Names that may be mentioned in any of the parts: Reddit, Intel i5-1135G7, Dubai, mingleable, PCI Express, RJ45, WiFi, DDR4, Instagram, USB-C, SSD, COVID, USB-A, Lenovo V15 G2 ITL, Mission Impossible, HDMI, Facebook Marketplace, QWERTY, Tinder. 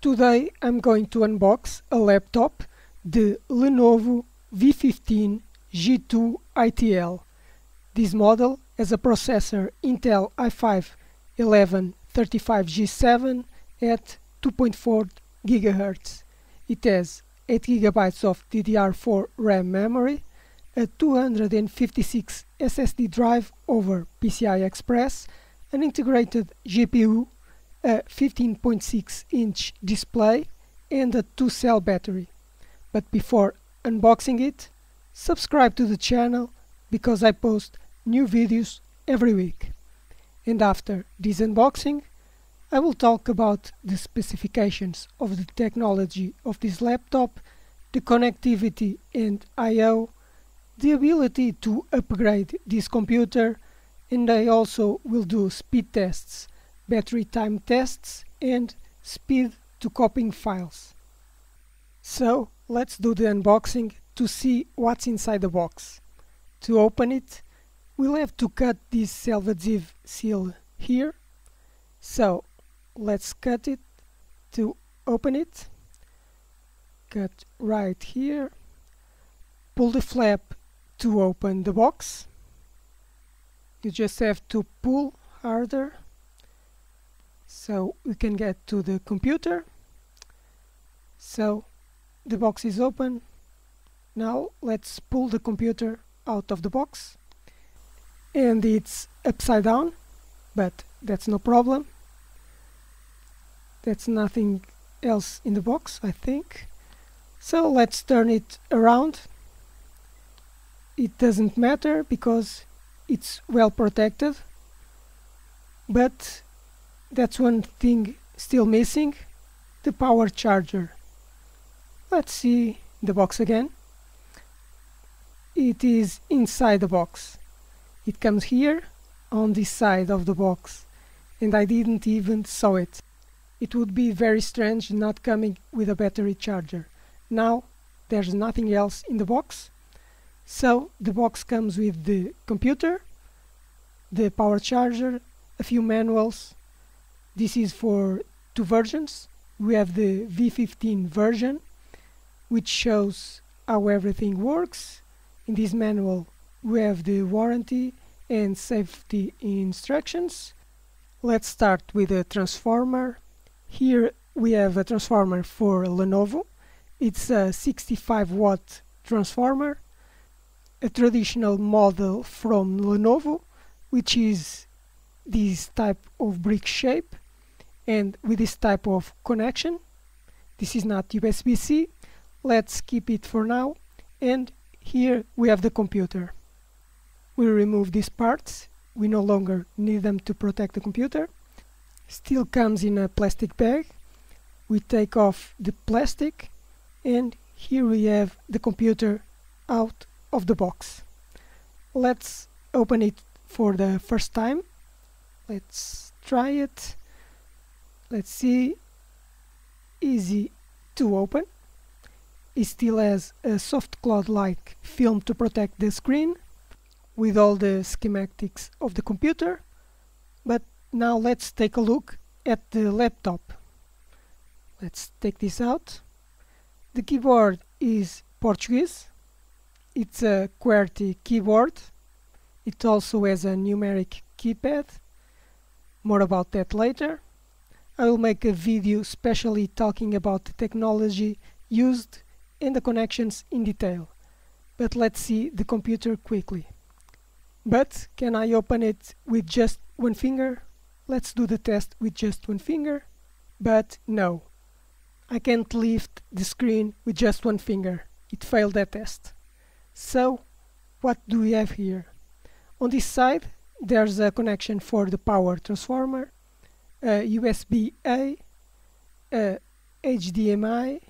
Today I'm going to unbox a laptop, the Lenovo V15 G2 ITL. This model has a processor Intel i5-1135G7 at 2.4 GHz. It has 8 GB of DDR4 RAM memory, a 256 SSD drive over PCI Express, an integrated GPU, a 15.6-inch display and a 2-cell battery. But before unboxing it, subscribe to the channel because I post new videos every week. And after this unboxing, I will talk about the specifications of the technology of this laptop, the connectivity and I/O, the ability to upgrade this computer, and I also will do speed tests, battery time tests and speed to copying files. So let's do the unboxing to see what's inside the box. To open it, we'll have to cut this self-adhesive seal here. So let's cut it to open it. Cut right here. Pull the flap to open the box. You just have to pull harder so we can get to the computer. So the box is open. Now let's pull the computer out of the box. And it's upside down, but that's no problem. That's nothing else in the box, I think. So let's turn it around. It doesn't matter because it's well protected, but that's one thing still missing, the power charger. Let's see the box again. It is inside the box. It comes here on this side of the box and I didn't even saw it. It would be very strange not coming with a battery charger. Now there's nothing else in the box. So the box comes with the computer, the power charger, a few manuals. This is for two versions. We have the V15 version, which shows how everything works. In this manual we have the warranty and safety instructions. Let's start with a transformer. Here we have a transformer for Lenovo. It's a 65-watt transformer, a traditional model from Lenovo, which is this type of brick shape and with this type of connection. This is not USB-C, let's keep it for now. And here we have the computer. We remove these parts, we no longer need them to protect the computer. Still comes in a plastic bag. We take off the plastic and here we have the computer out of the box. Let's open it for the first time. Let's try it. Let's see. Easy to open. It still has a soft cloth-like film to protect the screen with all the schematics of the computer. But now let's take a look at the laptop. Let's take this out. The keyboard is Portuguese. It's a QWERTY keyboard. It also has a numeric keypad. More about that later. I will make a video specially talking about the technology used and the connections in detail. But let's see the computer quickly. But can I open it with just one finger? Let's do the test with just one finger. But no, I can't lift the screen with just one finger. It failed that test. So what do we have here? On this side there's a connection for the power transformer, a USB-A, a HDMI,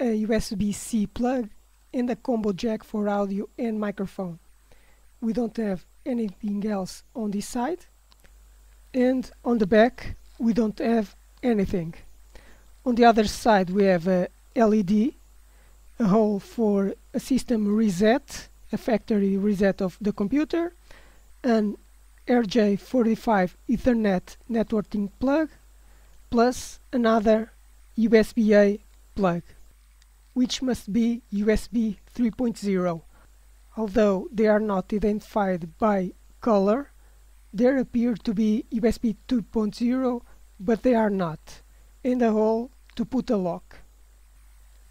a USB-C plug and a combo jack for audio and microphone. We don't have anything else on this side and on the back we don't have anything. On the other side we have a LED, a hole for a system reset, a factory reset of the computer, an RJ45 Ethernet networking plug, plus another USB-A plug, which must be USB 3.0. Although they are not identified by color, there appear to be USB 2.0, but they are not, and a hole to put a lock.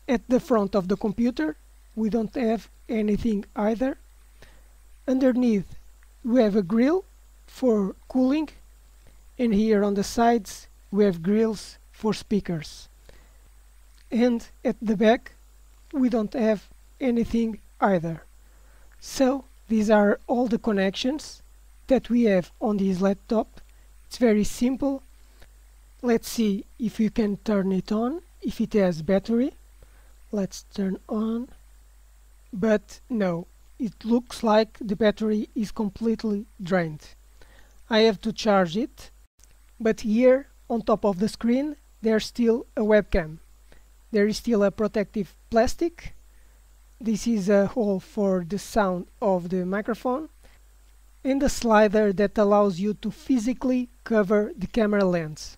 At the front of the computer, we don't have anything either. Underneath, we have a grill for cooling, and here on the sides, we have grills for speakers. And at the back, we don't have anything either. So these are all the connections that we have on this laptop. It's very simple. Let's see if you can turn it on, if it has battery. Let's turn on. But no, it looks like the battery is completely drained. I have to charge it. But here on top of the screen there's still a webcam. There is still a protective plastic. This is a hole for the sound of the microphone, and a slider that allows you to physically cover the camera lens.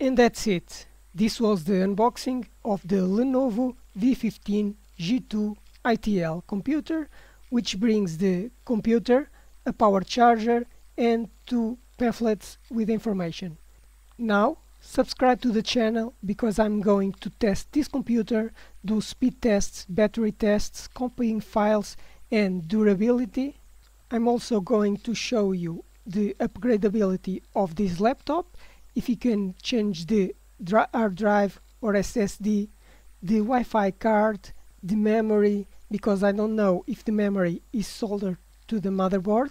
And that's it. This was the unboxing of the Lenovo V15 G2 ITL computer, which brings the computer, a power charger and two pamphlets with information. Now subscribe to the channel, because I'm going to test this computer, do speed tests, battery tests, copying files and durability. I'm also going to show you the upgradability of this laptop, if you can change the hard drive or SSD, the Wi-Fi card, the memory, because I don't know if the memory is soldered to the motherboard.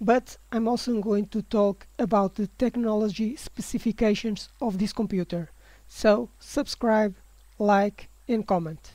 But I'm also going to talk about the technology specifications of this computer. So subscribe, like and comment.